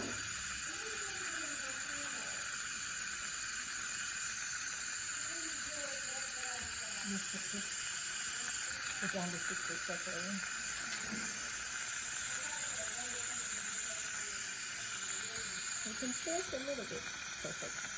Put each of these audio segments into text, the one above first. Put down the citrus separately. You can just a little bit. Perfect.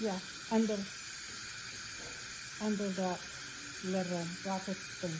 Yeah, under that little rocket thing.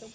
Don't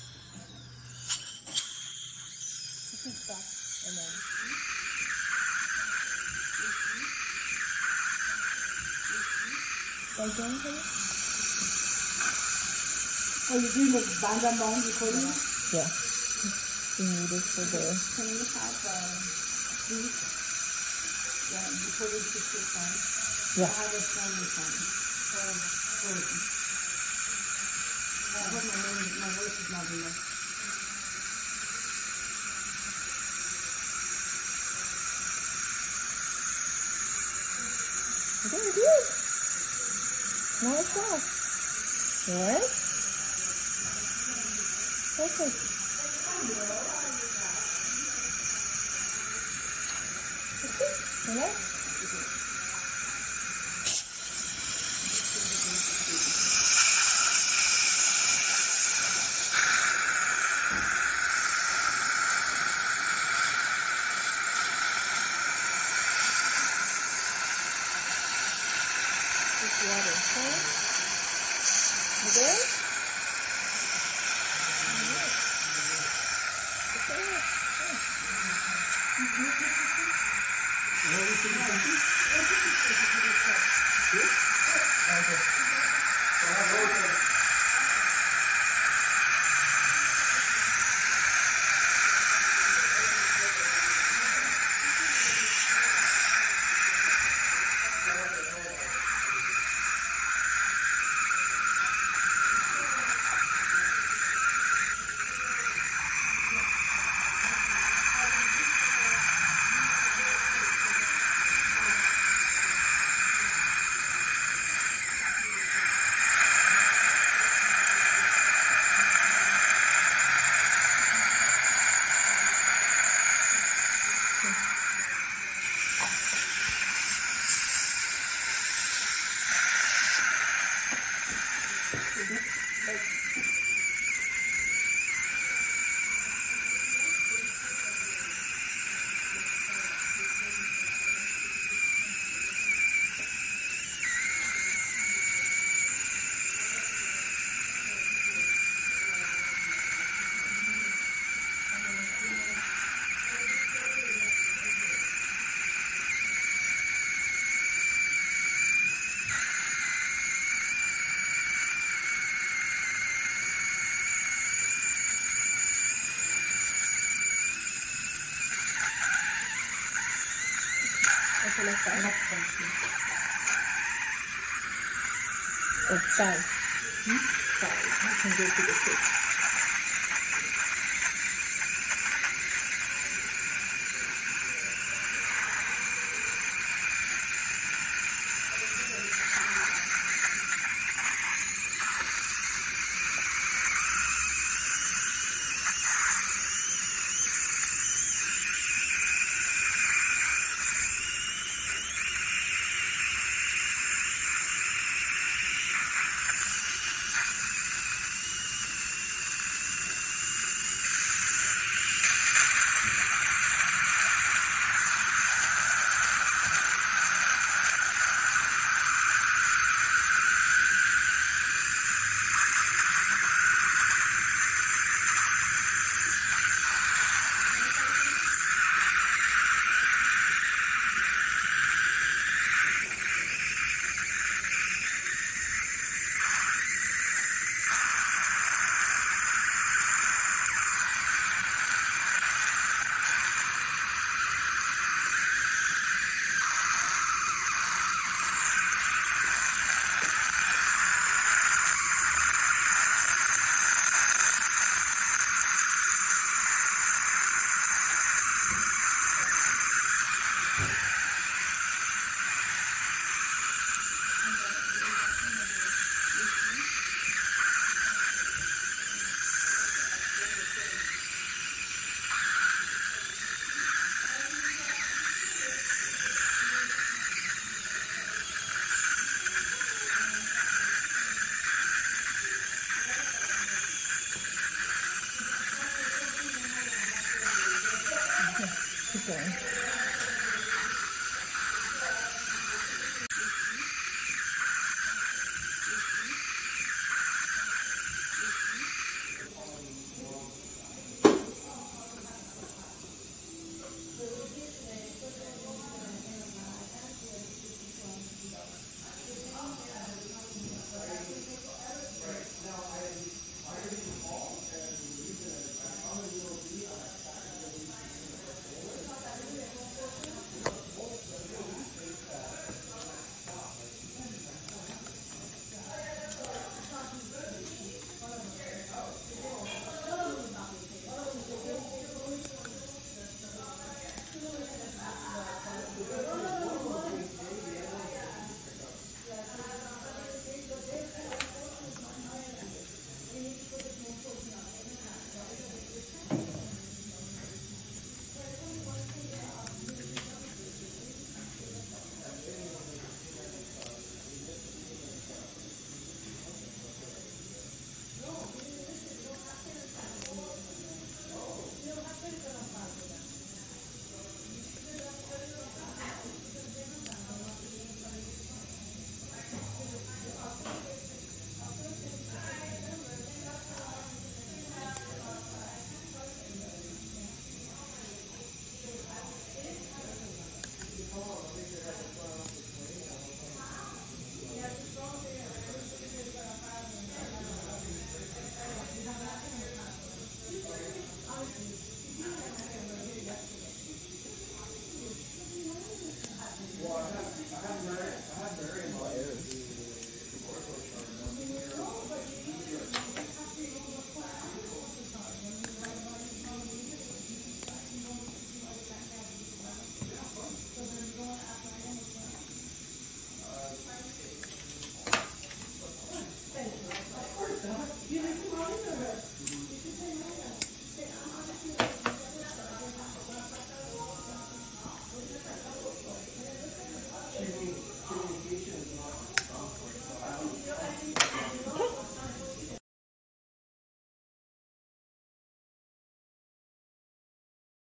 This is back and then. Oh, you're doing the bang recording? Yeah. We need it for the... Can we have these? Yeah, recording 65. Yeah. I have a phone with them. I hope my voice is not enough. You're doing good. Now it's off. Yes? Perfect. Okay. Hello? I can go to the fish. Okay.